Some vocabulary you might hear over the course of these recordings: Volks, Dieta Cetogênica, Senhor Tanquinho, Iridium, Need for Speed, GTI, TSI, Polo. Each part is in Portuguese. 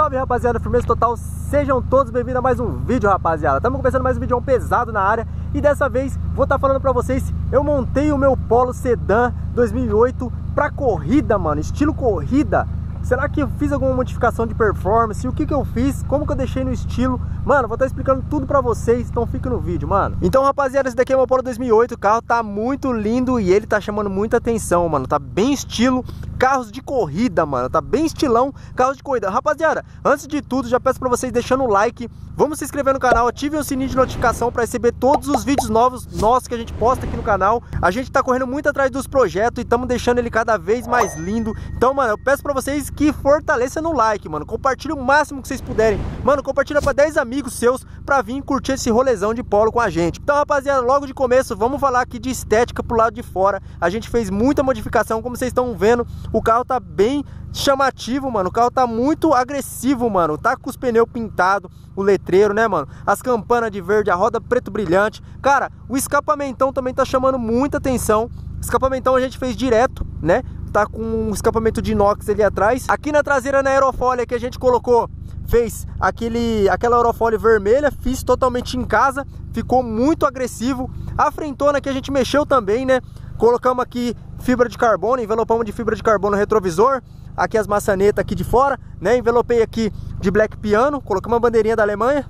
Salve, rapaziada, firmeza total, sejam todos bem-vindos a mais um vídeo, rapaziada. Estamos começando mais um vídeo pesado na área e dessa vez vou estar falando pra vocês, eu montei o meu Polo Sedan 2008 pra corrida, mano, estilo corrida. Será que eu fiz alguma modificação de performance? O que que eu fiz? Como que eu deixei no estilo? Mano, vou estar explicando tudo pra vocês, então fica no vídeo, mano. Então, rapaziada, esse daqui é o meu Polo 2008, o carro tá muito lindo e ele tá chamando muita atenção, mano. Tá bem estilo carros de corrida, mano, tá bem estilão carros de corrida. Rapaziada, antes de tudo, já peço pra vocês deixando o like, vamos se inscrever no canal, ativem o sininho de notificação pra receber todos os vídeos novos nossos que a gente posta aqui no canal. A gente tá correndo muito atrás dos projetos e estamos deixando ele cada vez mais lindo. Então, mano, eu peço pra vocês que fortaleça no like, mano, compartilha o máximo que vocês puderem, mano, compartilha pra 10 amigos seus pra vir curtir esse rolezão de Polo com a gente. Então, rapaziada, logo de começo vamos falar aqui de estética pro lado de fora. A gente fez muita modificação, como vocês estão vendo, o carro tá bem chamativo, mano, o carro tá muito agressivo, mano, tá com os pneus pintados, o letreiro, né, mano, as campanas de verde, a roda preto brilhante, cara, o escapamentão também tá chamando muita atenção. Escapamentão a gente fez direto, né, tá com um escapamento de inox ali atrás. Aqui na traseira, na aerofólio que a gente colocou, fez aquela aerofólio vermelha, fiz totalmente em casa, ficou muito agressivo. A frentona que a gente mexeu também, né, colocamos aqui fibra de carbono, envelopamos de fibra de carbono retrovisor, aqui as maçanetas aqui de fora, né, envelopei aqui de black piano, colocamos uma bandeirinha da Alemanha.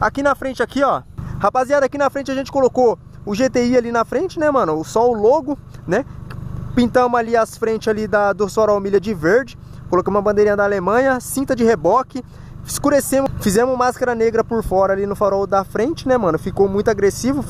Aqui na frente aqui, ó, rapaziada, aqui na frente a gente colocou o GTI ali na frente, né, mano, só o logo, né. Pintamos ali as frentes ali do Sorol Milha de verde, colocamos uma bandeirinha da Alemanha, cinta de reboque, escurecemos, fizemos máscara negra por fora ali no farol da frente, né, mano, ficou muito agressivo.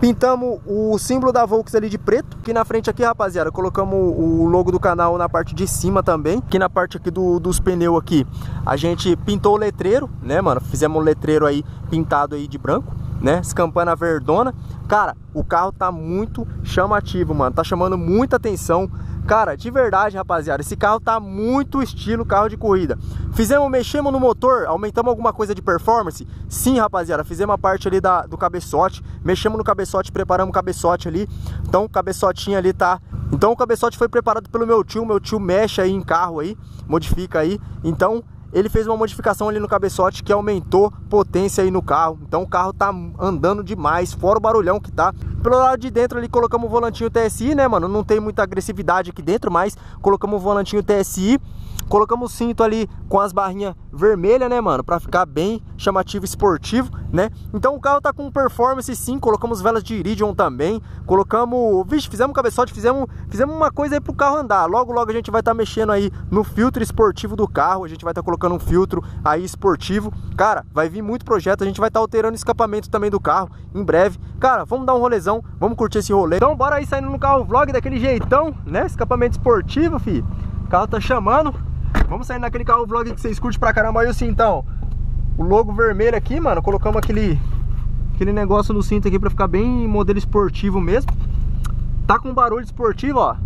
Pintamos o símbolo da Volks ali de preto. Aqui na frente aqui, rapaziada, colocamos o logo do canal na parte de cima também. Aqui na parte aqui dos pneus aqui, a gente pintou o letreiro, né, mano, fizemos um letreiro aí pintado aí de branco, né, escampana verdona. Cara, o carro tá muito chamativo, mano, tá chamando muita atenção. Cara, de verdade, rapaziada, esse carro tá muito estilo carro de corrida. Mexemos no motor, aumentamos alguma coisa de performance? Sim, rapaziada, fizemos a parte ali do cabeçote, mexemos no cabeçote, preparamos o cabeçote ali. Então o cabeçotinho ali tá... Então o cabeçote foi preparado pelo meu tio mexe aí em carro aí, modifica aí. Então... ele fez uma modificação ali no cabeçote que aumentou potência aí no carro. Então o carro tá andando demais, fora o barulhão que tá. Pelo lado de dentro ali colocamos o volantinho TSI, né, mano? Não tem muita agressividade aqui dentro, mas colocamos o volantinho TSI. Colocamos o cinto ali com as barrinhas vermelhas, né, mano? Pra ficar bem chamativo, esportivo, né? Então o carro tá com performance sim, colocamos velas de Iridium também. Colocamos... vixe, fizemos cabeçote, fizemos uma coisa aí pro carro andar. Logo, logo a gente vai estar mexendo aí no filtro esportivo do carro. A gente vai estar colocando um filtro aí esportivo. Cara, vai vir muito projeto, a gente vai estar alterando o escapamento também do carro em breve. Cara, vamos dar um rolezão, vamos curtir esse rolê. Então bora aí saindo no carro vlog daquele jeitão, né? Escapamento esportivo, fi. O carro tá chamando. Vamos sair naquele carro vlog que vocês curtem pra caramba. Aí o cintão, o logo vermelho aqui, mano, colocamos aquele negócio no cinto aqui pra ficar bem modelo esportivo mesmo. Tá com barulho esportivo, ó.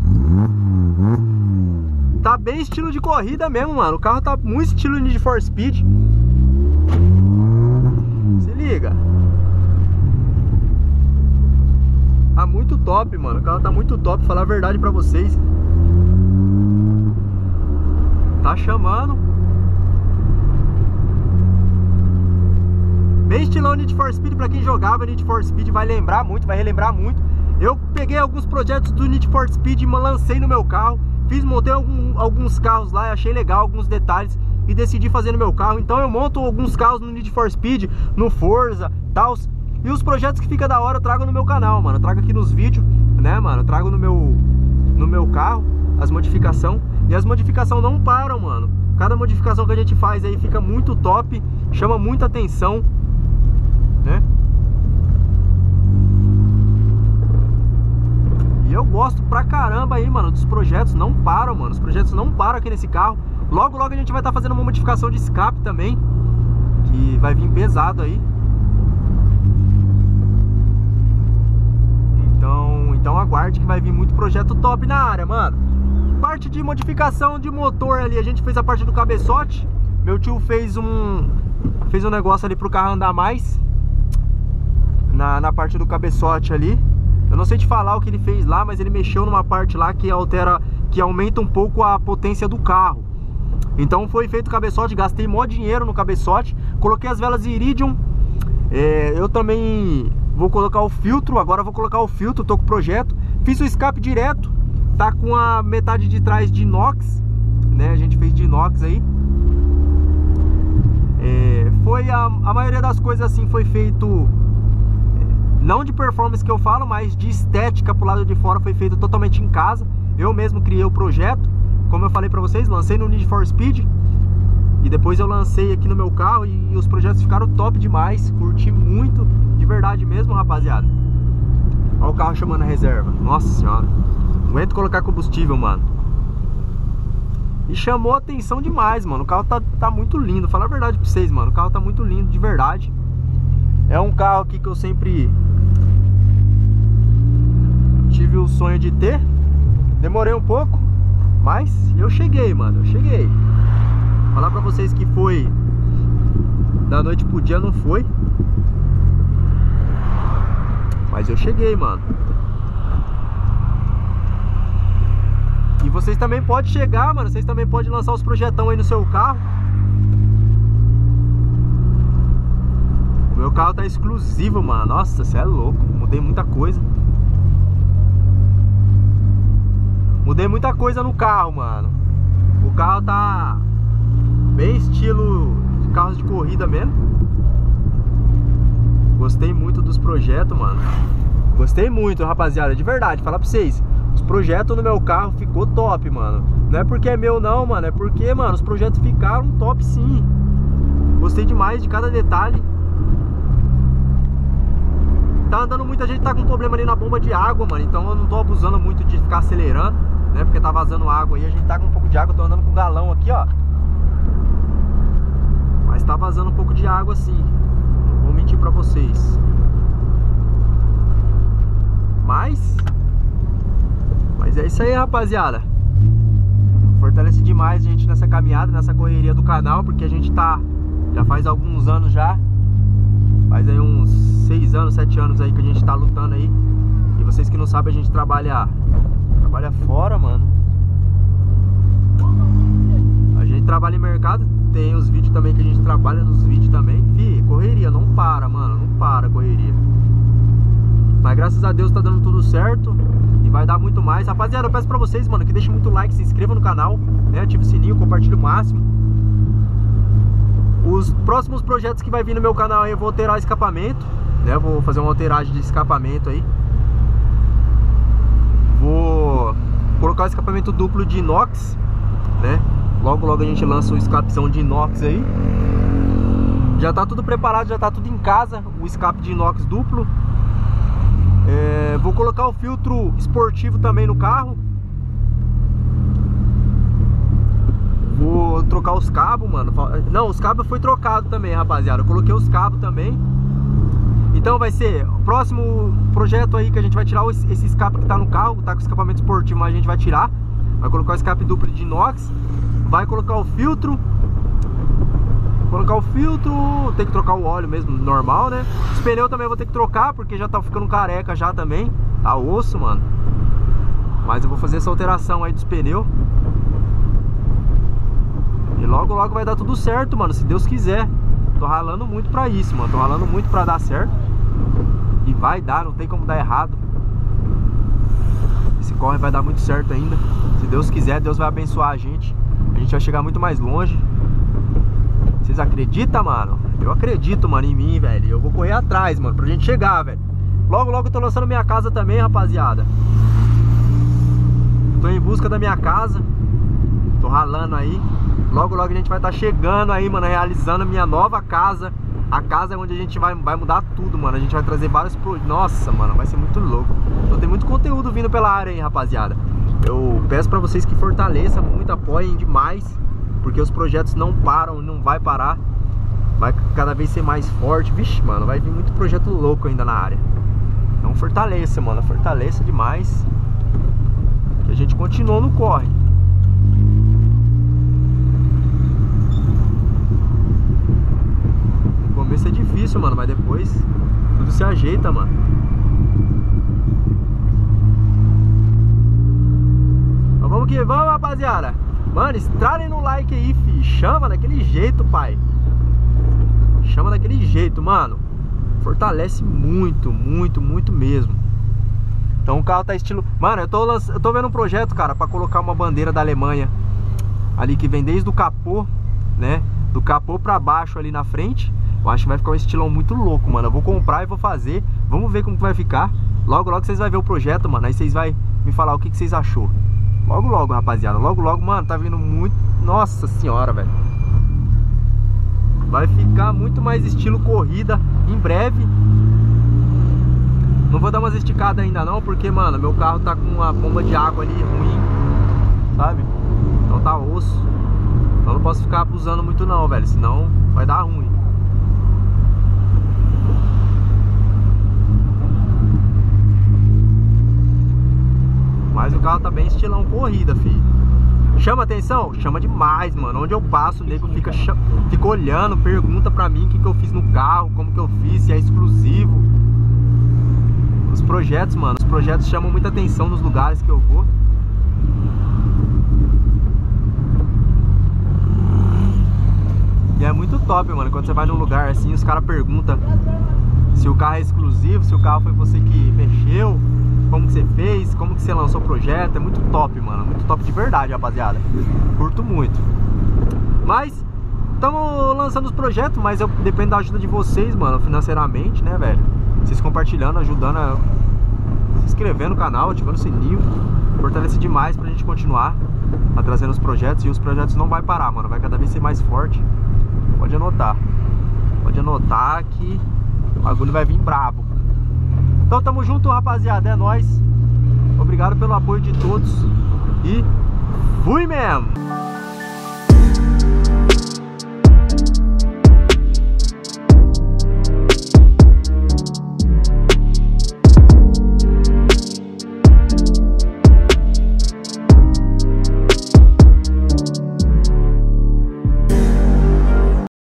Tá bem estilo de corrida mesmo, mano. O carro tá muito estilo needForSpeed. Se liga. Tá muito top, mano. O carro tá muito top, falar a verdade pra vocês. Tá chamando. Bem estilão needForSpeed. Pra quem jogava needForSpeed vai lembrar muito, vai relembrar muito. Eu peguei alguns projetos do needForSpeed e lancei no meu carro. Montei alguns carros lá, achei legal alguns detalhes e decidi fazer no meu carro. Então eu monto alguns carros no needForSpeed, no Forza, tal. E os projetos que fica da hora eu trago no meu canal, mano. Eu trago aqui nos vídeos, né, mano. Eu trago no meu carro as modificações. E as modificações não param, mano. Cada modificação que a gente faz aí fica muito top, chama muita atenção, né? E eu gosto pra caramba aí, mano, dos projetos não param, mano. Os projetos não param aqui nesse carro. Logo, logo a gente vai estar fazendo uma modificação de escape também, que vai vir pesado aí. Então aguarde que vai vir muito projeto top na área, mano. Parte de modificação de motor ali, a gente fez a parte do cabeçote. Meu tio fez um negócio ali pro carro andar mais na parte do cabeçote ali. Eu não sei te falar o que ele fez lá, mas ele mexeu numa parte lá que aumenta um pouco a potência do carro. Então foi feito o cabeçote, gastei mó dinheiro no cabeçote, coloquei as velas Iridium. Eu também vou colocar o filtro, tô com o projeto. Fiz o escape direto, tá com a metade de trás de inox, né? A gente fez de inox aí. Foi a maioria das coisas assim foi feito, não de performance que eu falo, mas de estética pro lado de fora foi feito totalmente em casa. Eu mesmo criei o projeto, como eu falei pra vocês, lancei no needForSpeed e depois eu lancei aqui no meu carro e os projetos ficaram top demais, curti muito, de verdade mesmo, rapaziada. Olha o carro chamando a reserva, nossa senhora, não aguento colocar combustível, mano. E chamou a atenção demais, mano. O carro tá muito lindo. Falar a verdade pra vocês, mano. O carro tá muito lindo, de verdade. É um carro aqui que eu sempre tive o sonho de ter. Demorei um pouco, mas eu cheguei, mano. Eu cheguei. Falar pra vocês que foi da noite pro dia, não foi. Mas eu cheguei, mano. E vocês também podem chegar, mano. Vocês também podem lançar os projetão aí no seu carro. O meu carro tá exclusivo, mano. Nossa, você é louco. Mudei muita coisa. Mudei muita coisa no carro, mano. O carro tá bem estilo de carros de corrida mesmo. Gostei muito dos projetos, mano. Gostei muito, rapaziada. De verdade, falar pra vocês. Os projetos no meu carro ficou top, mano. Não é porque é meu não, mano. É porque, mano, os projetos ficaram top sim. Gostei demais de cada detalhe. Tá andando muita gente, tá com problema ali na bomba de água, mano. Então eu não tô abusando muito de ficar acelerando, né? Porque tá vazando água aí. A gente tá com um pouco de água, eu tô andando com um galão aqui, ó. Mas tá vazando um pouco de água sim. Não vou mentir pra vocês. Mas é isso aí, rapaziada. Fortalece demais a gente nessa caminhada, nessa correria do canal, porque a gente tá, já faz alguns anos já, faz aí uns 6 anos, 7 anos aí que a gente tá lutando aí. E vocês que não sabem, a gente trabalha fora, mano. A gente trabalha em mercado, tem os vídeos também que a gente trabalha nos vídeos também. Fih, correria, não para, mano, não para a correria. Mas graças a Deus tá dando tudo certo. E vai dar muito mais. Rapaziada, eu peço pra vocês, mano, que deixem muito like, se inscreva no canal, né? Ative o sininho, compartilhe o máximo. Os próximos projetos que vai vir no meu canal aí, eu vou alterar escapamento, né? Eu vou fazer uma alteragem de escapamento aí. Vou colocar o escapamento duplo de inox, né? Logo a gente lança o escapezão de inox aí. Já tá tudo preparado, já tá tudo em casa, o escape de inox duplo. Vou colocar o filtro esportivo também no carro. Vou trocar os cabos, mano. Não, os cabos foi trocado também, rapaziada. Eu coloquei os cabos também. Então vai ser o próximo projeto aí que a gente vai tirar esse escape que tá no carro. Tá com escapamento esportivo, mas a gente vai tirar. Vai colocar o escape duplo de inox. Vai colocar o filtro. Tem que trocar o óleo mesmo, normal, né? Os pneus também eu vou ter que trocar, porque já tá ficando careca já também. Tá osso, mano. Mas eu vou fazer essa alteração aí dos pneus. E logo vai dar tudo certo, mano, se Deus quiser. Tô ralando muito pra isso, mano. Tô ralando muito pra dar certo. E vai dar, não tem como dar errado. Esse corre vai dar muito certo ainda. Se Deus quiser, Deus vai abençoar a gente. A gente vai chegar muito mais longe. Vocês acreditam, mano? Eu acredito, mano, em mim, velho. Eu vou correr atrás, mano, pra gente chegar, velho. Logo eu tô lançando minha casa também, rapaziada. Tô em busca da minha casa. Tô ralando aí. Logo a gente vai tá chegando aí, mano, realizando a minha nova casa. A casa é onde a gente vai mudar tudo, mano. A gente vai trazer vários... Nossa, mano, vai ser muito louco. Então tem muito conteúdo vindo pela área aí, rapaziada. Eu peço pra vocês que fortaleçam muito, apoiem demais. Porque os projetos não param, não vai parar. Vai cada vez ser mais forte. Vixe, mano, vai vir muito projeto louco ainda na área. Então fortaleça, mano. Fortaleça demais. Que a gente continua no corre. No começo é difícil, mano. Mas depois tudo se ajeita, mano. Então vamos que vamos, rapaziada. Mano, estralem no like aí, fi. Chama daquele jeito, pai. Chama daquele jeito, mano. Fortalece muito, muito, muito mesmo. Então o carro tá estilo... Mano, eu tô vendo um projeto, cara, pra colocar uma bandeira da Alemanha ali que vem desde o capô, né? Do capô pra baixo ali na frente. Eu acho que vai ficar um estilão muito louco, mano. Eu vou comprar e vou fazer. Vamos ver como que vai ficar. Logo, logo vocês vão ver o projeto, mano. Aí vocês vão me falar o que vocês achou. Logo, logo, rapaziada. Logo, logo, mano. Tá vindo muito... Nossa senhora, velho. Vai ficar muito mais estilo corrida em breve. Não vou dar umas esticadas ainda não, porque, mano, meu carro tá com uma bomba de água ali ruim, sabe? Então tá osso. Então não posso ficar abusando muito não, velho. Senão vai dar ruim. Mas o carro tá bem estilão corrida, filho. Chama atenção? Chama demais, mano. Onde eu passo, o nego fica olhando, pergunta pra mim o que eu fiz no carro, como que eu fiz, se é exclusivo. Os projetos, mano, os projetos chamam muita atenção nos lugares que eu vou. E é muito top, mano, quando você vai num lugar assim, os caras perguntam se o carro é exclusivo, se o carro foi você que mexeu. Como que você fez, como que você lançou o projeto. É muito top, mano, muito top de verdade, rapaziada. Curto muito. Mas, estamos lançando os projetos, mas eu dependo da ajuda de vocês, mano, financeiramente, né, velho. Vocês compartilhando, ajudando, se inscrevendo no canal, ativando o sininho. Fortalece demais pra gente continuar trazendo os projetos. E os projetos não vai parar, mano, vai cada vez ser mais forte. Pode anotar. Pode anotar que o bagulho vai vir brabo. Então tamo junto, rapaziada, é nóis. Obrigado pelo apoio de todos. E fui mesmo!